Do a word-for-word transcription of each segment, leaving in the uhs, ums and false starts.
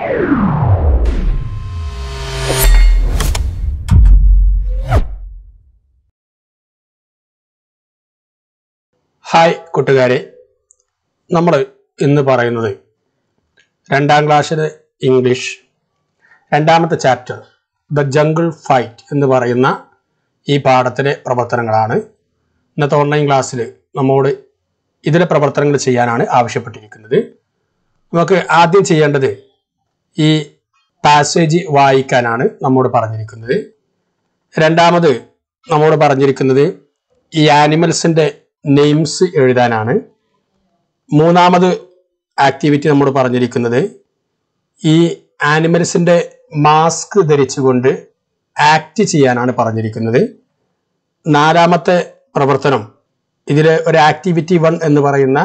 Hi കൂട്ടുകാരെ, നമ്മൾ ഇന്ന് പറയുന്നത് രണ്ടാം ക്ലാസ്സിലെ ഇംഗ്ലീഷ് രണ്ടാമത്തെ ചാപ്റ്റർ ദ ജംഗിൾ ഫൈറ്റ് എന്ന് പറയുന്ന ഈ പാഠത്തിലെ പ്രവർത്തനങ്ങളാണ്. ഇന്നത്തെ ഓൺലൈൻ ക്ലാസ്സിൽ നമ്മോട് ഇതിലെ പ്രവർത്തനങ്ങൾ ചെയ്യാനാണ് ആവശ്യപ്പെട്ടിരിക്കുന്നത്. നമുക്ക് ആദ്യം ചെയ്യേണ്ടത് ഈ പാസേജ് വായിക്കാനാണ് നമ്മോട് പറഞ്ഞിരിക്കുന്നത്. രണ്ടാമത് നമ്മോട് പറഞ്ഞിരിക്കുന്നത് ഈ ആനിമൽസിൻ്റെ നെയിംസ് എഴുതാനാണ്. മൂന്നാമത് ആക്ടിവിറ്റി നമ്മോട് പറഞ്ഞിരിക്കുന്നത് ഈ ആനിമൽസിൻ്റെ മാസ്ക് ധരിച്ചുകൊണ്ട് ആക്ട് ചെയ്യാനാണ് പറഞ്ഞിരിക്കുന്നത്. നാലാമത്തെ പ്രവർത്തനം, ഇതിൽ ഒരു ആക്ടിവിറ്റി വൺ എന്ന് പറയുന്ന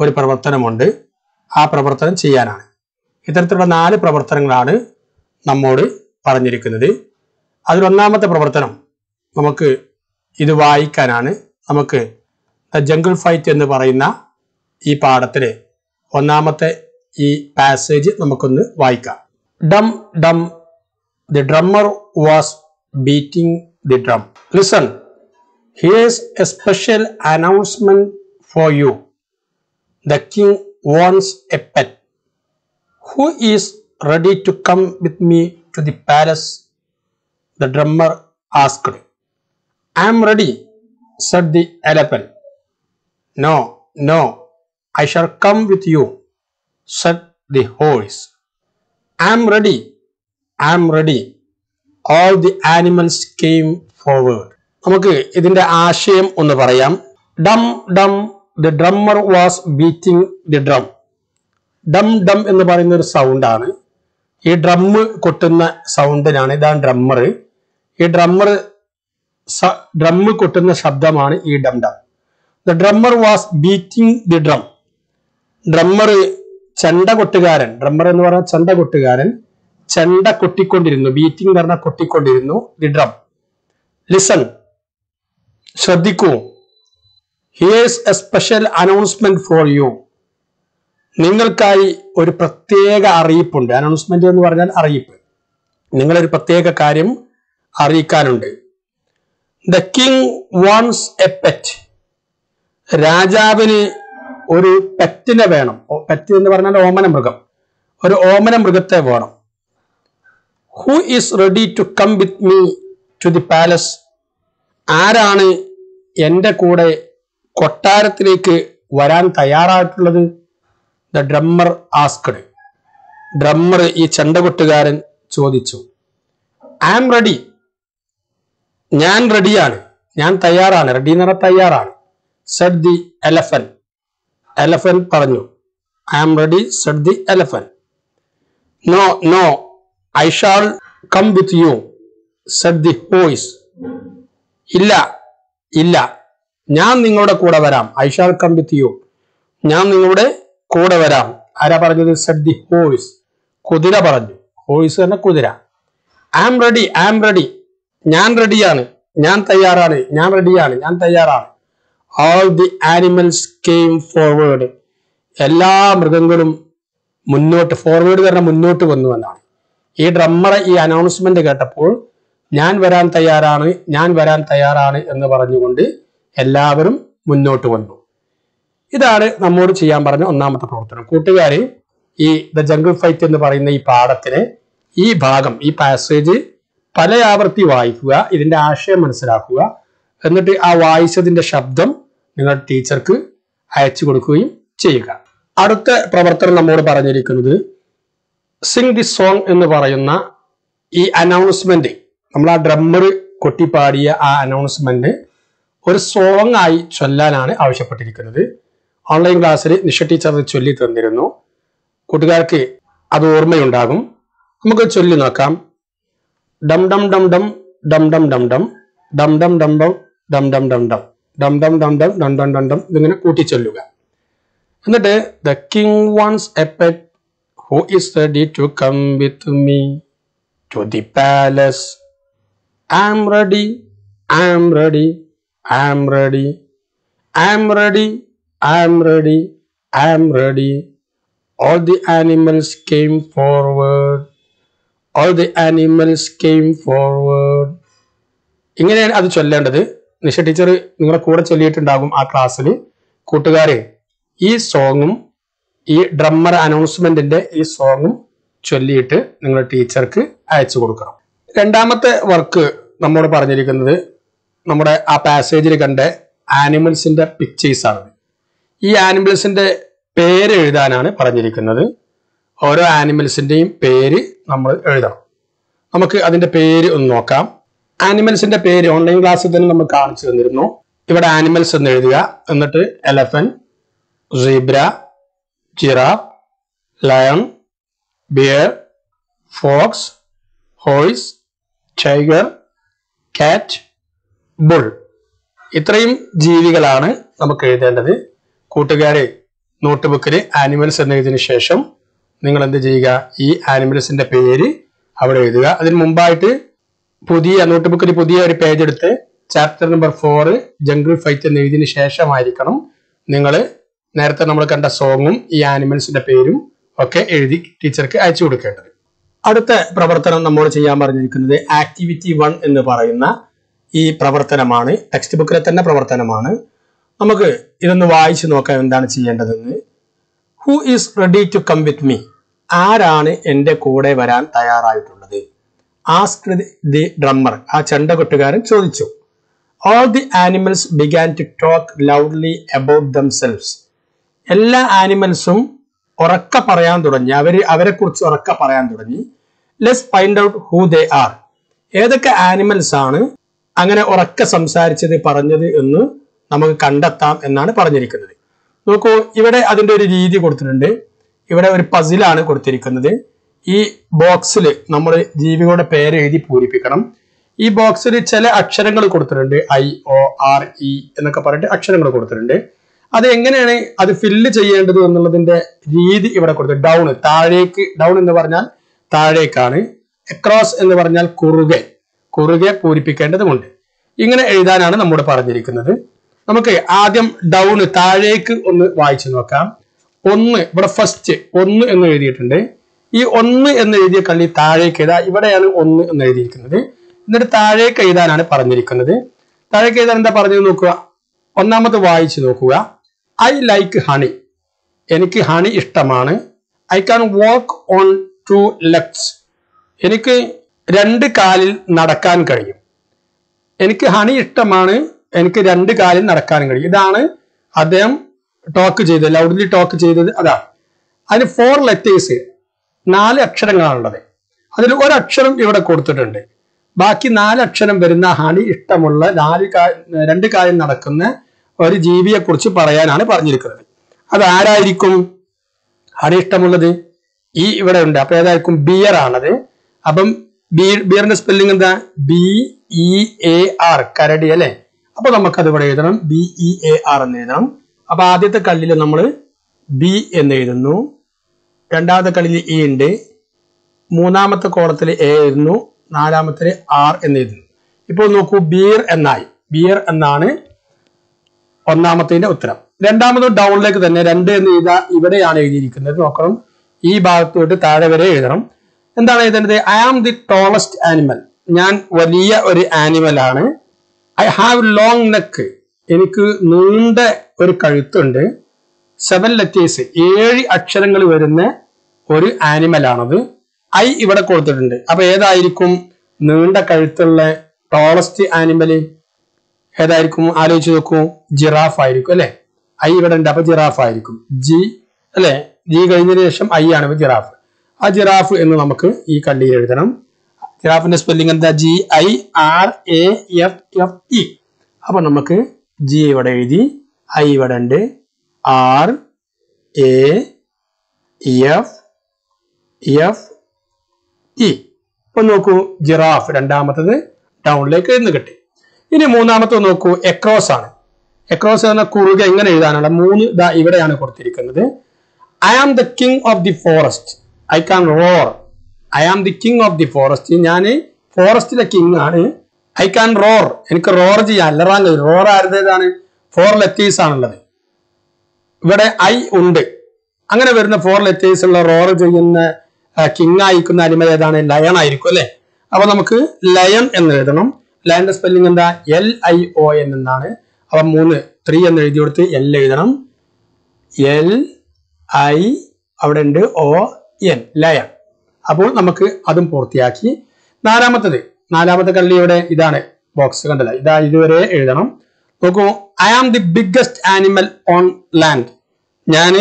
ഒരു പ്രവർത്തനമുണ്ട്, ആ പ്രവർത്തനം ചെയ്യാനാണ്. ഇത്തരത്തിലുള്ള നാല് പ്രവർത്തനങ്ങളാണ് നമ്മോട് പറഞ്ഞിരിക്കുന്നത്. അതിലൊന്നാമത്തെ പ്രവർത്തനം നമുക്ക് ഇത് വായിക്കാനാണ്. നമുക്ക് ദ ജംഗിൾ ഫൈറ്റ് എന്ന് പറയുന്ന ഈ പാഠത്തിലെ ഒന്നാമത്തെ ഈ പാസേജ് നമുക്കൊന്ന് വായിക്കാം. Dum dum the drummer was beating the drum. Listen, here's a special announcement for you. The king wants a pet. Who is ready to come with me to the palace? The drummer asked. I am ready, said the elephant. No, no, I shall come with you, said the horse. I am ready, I am ready. All the animals came forward. നമുക്ക് ഇതിന്റെ ആശയം ഒന്ന് പറയാം. Dum ഡം The drummer was beating the drum. Dum dum എന്ന് പറയുന്ന ഒരു സൗണ്ടാണ്. ഈ ഡ്രമ്മ് കൊട്ടുന്ന സൗണ്ടിനാണ്, ഇതാണ് ഡ്രമ്മർ. ഈ ഡ്രമ്മർ ഡ്രമ്മ് കൊട്ടുന്ന ശബ്ദമാണ് ഈ ഡം ഡം. The drummer was beating the drum. Drummer ചെണ്ട കൊട്ടുകാരൻ, ഡ്രമ്മർ എന്ന് പറഞ്ഞാൽ ചെണ്ട കൊട്ടുകാരൻ, ചെണ്ട കൊട്ടിക്കൊണ്ടിരുന്നു. ബീറ്റിംഗ് എന്ന് പറഞ്ഞാൽ കൊട്ടിക്കൊണ്ടിരുന്നു ദി ഡ്രം. ലിസൺ, ശ്രദ്ധിക്കൂ. Here's a special announcement for you. നിങ്ങൾക്കായി ഒരു പ്രത്യേക അറിയിപ്പുണ്ട്. അനൗൺസ്മെന്റ് എന്ന് പറഞ്ഞാൽ അറിയിപ്പ്. നിങ്ങളൊരു പ്രത്യേക കാര്യം അറിയിക്കാനുണ്ട്. The king wants a pet. രാജാവിന് ഒരു പെറ്റിനെ വേണം. പെറ്റ് എന്ന് പറഞ്ഞാൽ ഓമന മൃഗം, ഒരു ഓമന മൃഗത്തെ വേണം. Who is ready to come with me to the palace? ആരാണ് എൻ്റെ കൂടെ കൊട്ടാരത്തിലേക്ക് വരാൻ തയ്യാറായിട്ടുള്ളത്? The drummer asked. ഡ്രമ്മർ ഈ ചെണ്ടകൊട്ടുകാരൻ ചോദിച്ചു. ഐ ആം റെഡി, ഞാൻ റെഡിയാണ്, ഞാൻ തയ്യാറാണ്. റെഡി എന്ന് പറഞ്ഞാൽ തയ്യാറാണ്. സെഡ് ദി എലഫന്റ്, എലഫന്റ് പറഞ്ഞു. I am ready, said the elephant. No no, I shall come with you, said the horse. ഇല്ല ഇല്ല, ഞാൻ നിങ്ങളുടെ കൂടെ വരാം. I shall come with you, ഞാൻ നിങ്ങളുടെ കൂടെ വരാം. ആരാ പറഞ്ഞത്? സെഡ് ദി ഹോയ്സ്, കുതിര പറഞ്ഞു. ഹോയ്സ് തന്നെ കുതിര. I am ready, I am ready, ഞാൻ റെഡിയാണ്, ഞാൻ തയ്യാറാണ്, ഞാൻ റെഡിയാണ്, ഞാൻ തയ്യാറാണ്. All the animals came forward. എല്ലാ മൃഗങ്ങളും മുന്നോട്ട്, ഫോർവേഡ് കാരണം മുന്നോട്ട് വന്നു എന്നാണ്. ഈ ഡ്രമ്മറെ ഈ അനൗൺസ്മെന്റ് കേട്ടപ്പോൾ ഞാൻ വരാൻ തയ്യാറാണ്, ഞാൻ വരാൻ തയ്യാറാണ് എന്ന് പറഞ്ഞുകൊണ്ട് എല്ലാവരും മുന്നോട്ട് വന്നു. ഇതാണ് നമ്മോട് ചെയ്യാൻ പറഞ്ഞ ഒന്നാമത്തെ പ്രവർത്തനം. കൂട്ടുകാരെ, ഈ ദ ജംഗിൾ ഫൈറ്റ് എന്ന് പറയുന്ന ഈ പാഠത്തിലെ ഈ ഭാഗം, ഈ പാസേജ് പല ആവർത്തി വായിക്കുക, ഇതിന്റെ ആശയം മനസ്സിലാക്കുക. എന്നിട്ട് ആ വായിച്ചതിന്റെ ശബ്ദം നിങ്ങൾ ടീച്ചർക്ക് അയച്ചു കൊടുക്കുകയും ചെയ്യുക. അടുത്ത പ്രവർത്തനം നമ്മോട് പറഞ്ഞിരിക്കുന്നത് സിംഗ് ദി സോങ് എന്ന് പറയുന്ന ഈ അനൗൺസ്മെന്റ്, നമ്മൾ ആ ഡ്രമ്മർ കൊട്ടിപ്പാടിയ ആ അനൗൺസ്മെന്റ് ഒരു സോങ് ആയി ചൊല്ലാനാണ് ആവശ്യപ്പെട്ടിരിക്കുന്നത്. ഓൺലൈൻ ക്ലാസ്സിൽ നിഷ ടീച്ചർ ചൊല്ലി തന്നിരുന്നു. കൂട്ടുകാർക്ക് അത് ഓർമ്മയുണ്ടാകും. നമുക്ക് ചൊല്ലി നോക്കാം. ഡം ഡം ഡം ഡം ഡം ഡം ഡം ഡം ഡം ഡം ഡം ഡം ഡം ഡം ഡം ഡം ഡം ഡം ഡം ഡം ഡം ഡം ഡം ഡം ഇതിങ്ങനെ കൂട്ടി ചൊല്ലുക. എന്നിട്ട് the king wants a pet, who is ready to come with me to the palace. I am ready, I am ready, I am ready, I am ready, I am ready, I am ready. All the animals came forward. All the animals came forward. ഇങ്ങനെയാണ് അത് ചൊല്ലേണ്ടത്. Nisha teacher നിങ്ങളുടെ കൂടെ ചൊല്ലിയിട്ടുണ്ടാകും ആ ക്ലാസ്സിൽ. കൂട്ടുകാരെ, ഈ സോങ്ങും ഈ drummer അനൗൺസ്മെന്റിന്റെ ഈ സോങ്ങും ചൊല്ലിയിട്ട് നിങ്ങൾ ടീച്ചർക്ക് അയച്ചു കൊടുക്കണം. രണ്ടാമത്തെ വർക്ക് നമ്മോട് പറഞ്ഞിരിക്കുന്നത് നമ്മുടെ ആ പാസേജിൽ കണ്ട ആനിമൽസിന്റെ പിക്ചേഴ്സ് ആണ്. ഈ ആനിമൽസിന്റെ പേര് എഴുതാനാണ് പറഞ്ഞിരിക്കുന്നത്. ഓരോ ആനിമൽസിന്റെയും പേര് നമ്മൾ എഴുതണം. നമുക്ക് അതിന്റെ പേര് ഒന്ന് നോക്കാം. ആനിമൽസിന്റെ പേര് ഓൺലൈൻ ക്ലാസ്സിൽ തന്നെ നമ്മൾ കാണിച്ചു തന്നിരുന്നു. ഇവിടെ ആനിമൽസ് എന്ന് എഴുതുക. എന്നിട്ട് elephant, zebra, giraffe, lion, bear, fox, horse, tiger, cat, bull. ഇത്രയും ജീവികളാണ് നമുക്ക് എഴുതേണ്ടത്. കൂട്ടുകാരെ, നോട്ട്ബുക്കിൽ ആനിമൽസ് എന്നതിന് ശേഷം നിങ്ങൾ എന്ത് ചെയ്യുക, ഈ ആനിമൽസിന്റെ പേര് അവിടെ എഴുതുക. അതിന് മുമ്പായിട്ട് പുതിയ നോട്ട്ബുക്കിൽ പുതിയ ഒരു പേജ് എടുത്ത് chapter number four jungle fight എന്നതിന് ശേഷമായിരിക്കണം നിങ്ങൾ നേരത്തെ നമ്മൾ കണ്ട സോങ്ങും ഈ ആനിമൽസിന്റെ പേരും ഒക്കെ എഴുതി ടീച്ചർക്ക് അയച്ചു കൊടുക്കേണ്ടത്. അടുത്ത പ്രവർത്തനം നമ്മൾ ചെയ്യാൻ പറഞ്ഞിരിക്കുന്നത് ആക്ടിവിറ്റി വൺ എന്ന് പറയുന്ന ഈ പ്രവർത്തനമാണ്. ടെക്സ്റ്റ് ബുക്കിലെ തന്നെ പ്രവർത്തനമാണ്. നമുക്ക് ഇതൊന്ന് വായിച്ചു നോക്കാം എന്താണ് ചെയ്യേണ്ടതെന്ന്. Who is ready to come with me? ആരാണ് എൻ്റെ കൂടെ വരാൻ തയ്യാറായിട്ടുള്ളത്? Ask the drummer. ആ ചെണ്ട കൊട്ടുകാരൻ ചോദിച്ചു. All the animals began to talk loudly about themselves. എല്ലാ ആനിമൽസും ഉറക്ക പറയാൻ തുടങ്ങി. അവര് അവരെ കുറിച്ച് ഉറക്ക പറയാൻ തുടങ്ങി. Let's find out who they are. ഏതൊക്കെ ആനിമൽസ് ആണ് അങ്ങനെ ഉറക്ക സംസാരിച്ചത് പറഞ്ഞത് എന്ന് നമുക്ക് കണ്ടെത്താം എന്നാണ് പറഞ്ഞിരിക്കുന്നത്. നോക്കൂ, ഇവിടെ അതിൻ്റെ ഒരു രീതി കൊടുത്തിട്ടുണ്ട്. ഇവിടെ ഒരു പസിലാണ് കൊടുത്തിരിക്കുന്നത്. ഈ ബോക്സിൽ നമ്മൾ ജീവികളുടെ പേര് എഴുതി പൂരിപ്പിക്കണം. ഈ ബോക്സിൽ ചില അക്ഷരങ്ങൾ കൊടുത്തിട്ടുണ്ട്. ഐ, ഒ, ആർ, ഇ എന്നൊക്കെ പറഞ്ഞിട്ട് അക്ഷരങ്ങൾ കൊടുത്തിട്ടുണ്ട്. അത് എങ്ങനെയാണ് അത് ഫില്ല് ചെയ്യേണ്ടത് എന്നുള്ളതിന്റെ രീതി ഇവിടെ കൊടുത്തു. ഡൗൺ, താഴേക്ക്. ഡൗൺ എന്ന് പറഞ്ഞാൽ താഴേക്കാണ്. അക്രോസ് എന്ന് പറഞ്ഞാൽ കുറുകെ. കുറുകെ പൂരിപ്പിക്കേണ്ടതുമുണ്ട്. ഇങ്ങനെ എഴുതാനാണ് നമ്മോട് പറഞ്ഞിരിക്കുന്നത്. നമുക്ക് ആദ്യം ഡൗൺ, താഴേക്ക് ഒന്ന് വായിച്ചു നോക്കാം. ഒന്ന്, ഇവിടെ ഫസ്റ്റ് ഒന്ന് എന്ന് എഴുതിയിട്ടുണ്ട്. ഈ ഒന്ന് എന്ന് എഴുതിയ കള്ളി താഴേക്ക് എഴുതാ. ഇവിടെയാണ് ഒന്ന് എന്ന് എഴുതിയിരിക്കുന്നത്. എന്നിട്ട് താഴേക്ക് എഴുതാനാണ് പറഞ്ഞിരിക്കുന്നത്. താഴേക്ക് എഴുതാൻ എന്താ പറഞ്ഞു നോക്കുക. ഒന്നാമത് വായിച്ചു നോക്കുക. I like honey. എനിക്ക് ഹണി ഇഷ്ടമാണ്. I can walk on two legs. എനിക്ക് രണ്ട് കാലിൽ നടക്കാൻ കഴിയും. എനിക്ക് ഹണി ഇഷ്ടമാണ്, എനിക്ക് രണ്ട് കാലിൽ നടക്കാൻ കഴിയും. ഇതാണ് അദ്ദേഹം ടോക്ക് ചെയ്തത്, ലൗഡ്ലി ടോക്ക് ചെയ്തത് അതാണ്. അതിന് ഫോർ ലെറ്റേഴ്സ്, നാല് അക്ഷരങ്ങളാണുള്ളത്. അതിൽ ഒരക്ഷരം ഇവിടെ കൊടുത്തിട്ടുണ്ട്. ബാക്കി നാലക്ഷരം വരുന്ന ഹണി ഇഷ്ടമുള്ള നാല് കാ രണ്ട് കാലിൽ നടക്കുന്ന ഒരു ജീവിയെ കുറിച്ച് പറയാനാണ് പറഞ്ഞിരിക്കുന്നത്. അത് ആരായിരിക്കും ഹണി ഇഷ്ടമുള്ളത്? ഈ ഇവിടെ ഉണ്ട്. അപ്പൊ ഏതായിരിക്കും? ബിയർ ആണത്. അപ്പം ബി ബിയറിന്റെ സ്പെല്ലിംഗ് എന്താ? ബി ഇ എ ആർ, കരടി അല്ലെ. അപ്പൊ നമുക്കത് ഇവിടെ എഴുതണം. ബി ഇ എ ആർ എന്ന് എഴുതണം. അപ്പൊ ആദ്യത്തെ കള്ളിൽ നമ്മൾ ബി എന്ന് എഴുതുന്നു. രണ്ടാമത്തെ കള്ളിൽ ഇ ഉണ്ട്. മൂന്നാമത്തെ കോളത്തിൽ എ എഴുതുന്നു. നാലാമത്തെ ആർ എന്ന് എഴുതുന്നു. ഇപ്പോൾ നോക്കൂ, ബിയർ എന്നായി. ബിയർ എന്നാണ് ഒന്നാമത്തിന്റെ ഉത്തരം. രണ്ടാമത് ഡൗണിലേക്ക് തന്നെ. രണ്ട് എന്ന് എഴുതാ. ഇവിടെയാണ് എഴുതിയിരിക്കുന്നത്. നോക്കണം, ഈ ഭാഗത്തോട്ട് താഴെ വരെ എഴുതണം. എന്താണ് എഴുതേണ്ടത്? I am the tallest animal. ഞാൻ വലിയ ഒരു ആനിമൽ ആണ്. I have long neck. എനിക്ക് നീണ്ട ഒരു കഴുത്തുണ്ട്. സെവൻ ലെറ്റേഴ്സ്, ഏഴ് അക്ഷരങ്ങൾ വരുന്ന ഒരു ആനിമലാണത്. ഐ ഇവിടെ കൊടുത്തിട്ടുണ്ട്. അപ്പൊ ഏതായിരിക്കും നീണ്ട കഴുത്തുള്ള ടോളസ്റ്റ് ആനിമല്? ഏതായിരിക്കും? ആലോചിച്ച് നോക്കൂ. ജിറാഫ് ആയിരിക്കും അല്ലെ. ഐ ഇവിടെ ഉണ്ട്. അപ്പൊ ജിറാഫ് ആയിരിക്കും. ജി അല്ലെ, ജി കഴിഞ്ഞതിന് ശേഷം ഐ ആണ് ജിറാഫ്. ആ ജിറാഫ് എന്ന് നമുക്ക് ഈ കള്ളിയിൽ എഴുതണം. ജിറാഫിന്റെ സ്പെല്ലിംഗ് എന്താ? G I R A F F E. അപ്പൊ നമുക്ക് ജി ഇവിടെ എഴുതി, ഐ ഇവിടെ ഉണ്ട്, R A F F E. അപ്പൊ നോക്കൂ, ജിറാഫ് രണ്ടാമത്തത് ഡൗണിലേക്ക് എഴുന്ന് കിട്ടി. ഇനി മൂന്നാമത്തെ നോക്കൂ, എക്രോസ് ആണ്. എക്രോസ് എന്ന കുറുകെ എങ്ങനെ എഴുതാനാണ്? മൂന്ന് ദാ ഇവിടെയാണ് കൊടുത്തിരിക്കുന്നത്. I am the king of the forest. I can roar. I am the king of the forest. ഞാൻ ഫോറസ്റ്റിലെ കിങ് ആണ്. I can roar. എനിക്ക് റോർ ചെയ്യാൻ അല്ലറാൻ കഴിയും. റോർ ആരുടേതാണ്? ഫോർ ലെറ്റേഴ്സ് ആണുള്ളത്. ഇവിടെ ഐ ഉണ്ട്. അങ്ങനെ വരുന്ന ഫോർ ലെറ്റേഴ്സ് ഉള്ള റോർ ചെയ്യുന്ന കിങ് ആയിക്കുന്ന അനിമൽ ഏതാണ്? ലയൺ ആയിരിക്കും അല്ലെ. അപ്പൊ നമുക്ക് ലയൺ എന്ന് എഴുതണം. ലയന്റെ സ്പെല്ലിംഗ് എന്താ? എൽ ഐ ഒ എൻ എന്നാണ്. അപ്പൊ മൂന്ന് ത്രീ എന്ന് എഴുതി കൊടുത്ത് എൽ എഴുതണം. എൽ ഐ അവിടെ ഉണ്ട് ഒ എൻ, ലയൺ. അപ്പോൾ നമുക്ക് അതും പൂർത്തിയാക്കി. നാലാമത്തത് നാലാമത്തെ കള്ളി ഇവിടെ ഇതാണ് ബോക്സ് കണ്ടല്ല, ഇതാ ഇതുവരെ എഴുതണം. നോക്കൂ, I am the biggest animal on land. ഞാൻ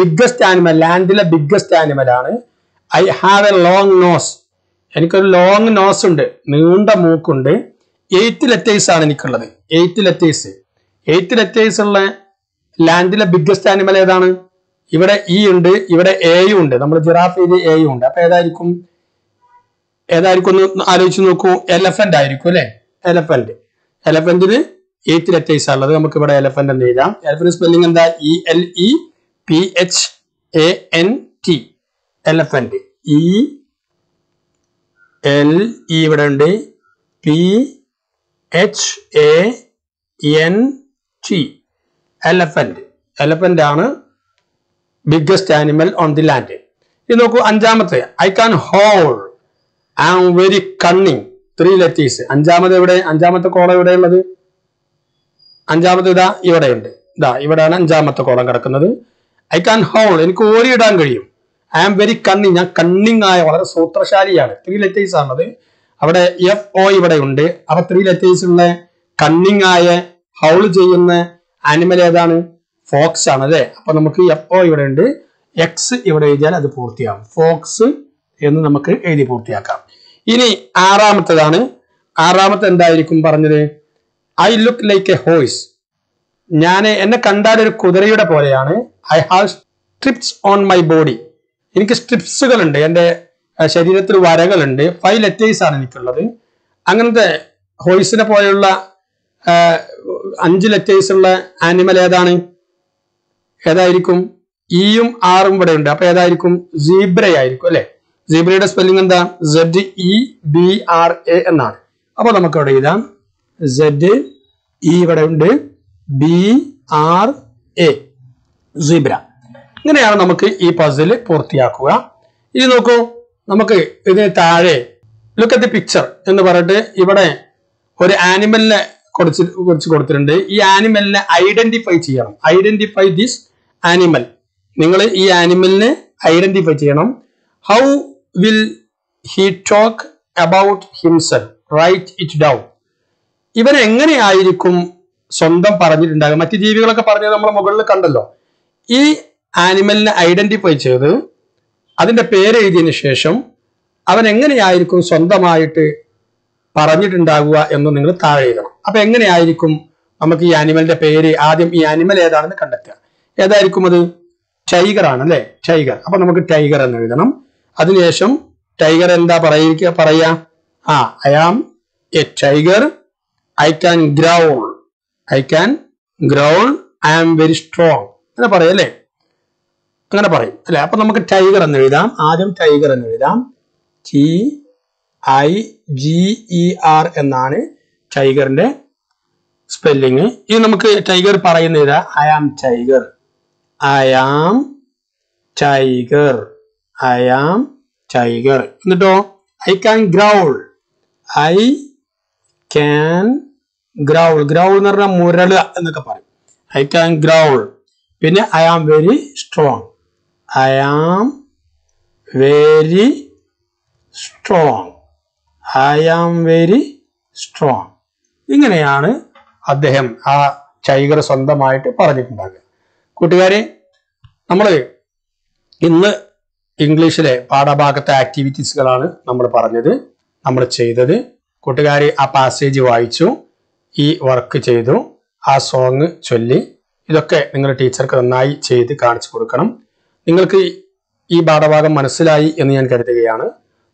ബിഗ്ഗസ്റ്റ് ആനിമൽ, ലാൻഡിലെ ബിഗ്ഗസ്റ്റ് ആനിമൽ ആണ്. I have a long nose, എനിക്കൊരു ലോങ് നോസ് ഉണ്ട്, നീണ്ട മൂക്കുണ്ട്. എയ്റ്റ് ലെറ്റേഴ്സ് ആണ് എനിക്കുള്ളത്, എയ്റ്റ് ലെറ്റേഴ്സ്. എയ്റ്റ് ലെറ്റേഴ്സ് ഉള്ള ലാൻഡിലെ ബിഗ്ഗസ്റ്റ് ആനിമൽ ഏതാണ്? ഇവിടെ ഇ ഉണ്ട്, ഇവിടെ എയും ഉണ്ട്. നമ്മൾ ജിറാഫിയിൽ എയും ഉണ്ട്. അപ്പൊ ഏതായിരിക്കും ഏതായിരിക്കും ഒന്ന് ആലോചിച്ച് നോക്കൂ. എലഫന്റ് ആയിരിക്കും അല്ലെ. എലഫന്റ്, എലഫന്റിന് എയ്റ്റ് ലെറ്റേഴ്സ് ആണുള്ളത്. നമുക്ക് ഇവിടെ എലഫന്റ് എന്ന് എഴുതാം. എലഫന്റ് സ്പെല്ലിംഗ് എന്താ? E L E P H A N T, elephant. E L E ഇവിടെ ഉണ്ട്, P H A N T, elephant. Elephant ആണ് biggest animal on the land. ഇത് നോക്കൂ. അഞ്ചാമത്തെ I can howl, I am very cunning, three letters. അഞ്ചാമത് എവിടെ? അഞ്ചാമത്തെ column എവിടെയുള്ളത്? അഞ്ചാമത് ഇതാ ഇവിടെയുണ്ട്. ഇതാ ഇവിടെയാണ് അഞ്ചാമത്തെ കോളം കിടക്കുന്നത്. ഐ കാൻ ഹോൾ, എനിക്ക് ഓരിയിടാൻ കഴിയും. ഐ ആം വെരി കണ്ണിങ്, ഞാൻ കണ്ണിങ് ആയ വളരെ സൂത്രശാലിയാണ്. ത്രീ ലെറ്റേഴ്സ് ആണത്. അവിടെ എഫ് ഒ ഇവിടെ ഉണ്ട്. അപ്പൊ ത്രീ ലെറ്റേഴ്സ് ഉള്ള കണ്ണിങ് ആയ ഹൗൾ ചെയ്യുന്ന ആനിമൽ ഏതാണ്? ഫോക്സ് ആണ് അല്ലേ. അപ്പൊ നമുക്ക് എഫ് ഒ ഇവിടെ ഉണ്ട്, എക്സ് ഇവിടെ എഴുതിയാൽ അത് പൂർത്തിയാകും. ഫോക്സ് എന്ന് നമുക്ക് എഴുതി പൂർത്തിയാക്കാം. ഇനി ആറാമത്തേതാണ്. ആറാമത്തെ എന്തായിരിക്കും പറഞ്ഞത്? I look like a horse, ഞാൻ എന്നെ കണ്ടാൽ ഒരു കുതിരയുടെ പോലെയാണ്. I have stripes on my body, എനിക്ക് സ്ട്രിപ്സുകൾ ഉണ്ട്, എൻ്റെ ശരീരത്തിൽ വരകളുണ്ട്. ഫൈവ് ലെറ്റേഴ്സ് ആണ് എനിക്കുള്ളത്. അങ്ങനത്തെ ഹോഴ്സിനെ പോലെയുള്ള അഞ്ച് ലെറ്റേഴ്സ് ഉള്ള ആനിമൽ ഏതാണ്? ഏതായിരിക്കും? ഇയും ആറും ഇവിടെ ഉണ്ട്. അപ്പൊ ഏതായിരിക്കും? സീബ്ര ആയിരിക്കും അല്ലെ. സീബ്രയുടെ സ്പെല്ലിംഗ് എന്താ? Z E B R A എന്നാണ്. അപ്പൊ നമുക്ക് ഇവിടെ എഴുതാം. സെഡ് ഇ ഇവിടെ ഉണ്ട്, ബി ആർ എ, സീബ്ര. ഇങ്ങനെയാണ് നമുക്ക് ഈ പസിൽ പൂർത്തിയാക്കുക. ഇനി നോക്കൂ, നമുക്ക് ഇതിന് താഴെ ലുക്ക് അറ്റ് ദി പിക്ചർ എന്ന് പറഞ്ഞിട്ട് ഇവിടെ ഒരു ആനിമലിനെ കുറച്ച് കുറച്ച് കൊടുത്തിട്ടുണ്ട്. ഈ ആനിമലിനെ ഐഡന്റിഫൈ ചെയ്യണം. ഐഡന്റിഫൈ ദിസ് ആനിമൽ, നിങ്ങൾ ഈ ആനിമലിനെ ഐഡന്റിഫൈ ചെയ്യണം. How will he talk about himself? Write it down. ഇവൻ എങ്ങനെയായിരിക്കും സ്വന്തം പറഞ്ഞിട്ടുണ്ടാകുക? മറ്റ് ജീവികളൊക്കെ പറഞ്ഞത് നമ്മൾ മുകളിൽ കണ്ടല്ലോ. ഈ ആനിമലിനെ ഐഡന്റിഫൈ ചെയ്ത് അതിന്റെ പേര് എഴുതിയതിനു ശേഷം അവൻ എങ്ങനെയായിരിക്കും സ്വന്തമായിട്ട് പറഞ്ഞിട്ടുണ്ടാകുക എന്ന് നിങ്ങൾ താഴെ എഴുതണം. അപ്പൊ എങ്ങനെയായിരിക്കും നമുക്ക് ഈ ആനിമലിന്റെ പേര്? ആദ്യം ഈ ആനിമൽ ഏതാണെന്ന് കണ്ടെത്തുക. ഏതായിരിക്കും അത്? ടൈഗർ ആണ് അല്ലെ, ടൈഗർ. അപ്പൊ നമുക്ക് ടൈഗർ എന്ന് എഴുതണം. അതിനുശേഷം ടൈഗർ എന്താ പറയുക? പറയാ ആ I am a tiger, I can growl, I can growl, I am very strong അങ്ങനെ പറയാം അല്ലെ, അങ്ങനെ പറയും അല്ലെ. അപ്പൊ നമുക്ക് ടൈഗർ എന്ന് എഴുതാം. ആദ്യം ടൈഗർ എന്ന് എഴുതാം. T I G E R എന്നാണ് ടൈഗറിന്റെ സ്പെല്ലിങ്. ഇത് നമുക്ക് ടൈഗർ പറയുന്ന എഴുതാം. I am tiger, I am tiger, I am tiger. എന്നിട്ടോ I can growl, I can growl. Growl എന്ന് പറഞ്ഞാൽ മുരളുക എന്നൊക്കെ പറയും. I can growl. പിന്നെ I am very strong, I am very strong, I am very strong. ഇങ്ങനെയാണ് അദ്ദേഹം ആ ടൈഗർ സ്വന്തമായിട്ട് പറഞ്ഞിട്ടുണ്ടാകുക. കൂട്ടുകാരെ, നമ്മൾ ഇന്ന് ഇംഗ്ലീഷിലെ പാഠഭാഗത്തെ ആക്ടിവിറ്റീസുകളാണ് നമ്മൾ പറഞ്ഞത്, നമ്മൾ ചെയ്തത്. കൂട്ടുകാർ ആ പാസേജ് വായിച്ചു, ഈ വർക്ക് ചെയ്തു, ആ സോങ് ചൊല്ലി, ഇതൊക്കെ നിങ്ങൾ ടീച്ചർക്ക് നന്നായി ചെയ്ത് കാണിച്ചു കൊടുക്കണം. നിങ്ങൾക്ക് ഈ പാഠഭാഗം മനസ്സിലായി എന്ന് ഞാൻ കരുതുകയാണ്.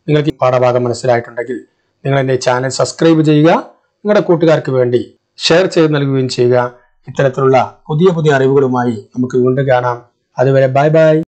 നിങ്ങൾക്ക് ഈ പാഠഭാഗം മനസ്സിലായിട്ടുണ്ടെങ്കിൽ നിങ്ങൾ എൻ്റെ ചാനൽ സബ്സ്ക്രൈബ് ചെയ്യുക, നിങ്ങളുടെ കൂട്ടുകാർക്ക് വേണ്ടി ഷെയർ ചെയ്ത് നൽകുകയും ചെയ്യുക. ഇത്തരത്തിലുള്ള പുതിയ പുതിയ അറിവുകളുമായി നമുക്ക് വീണ്ടും കാണാം. അതുവരെ ബൈ ബൈ.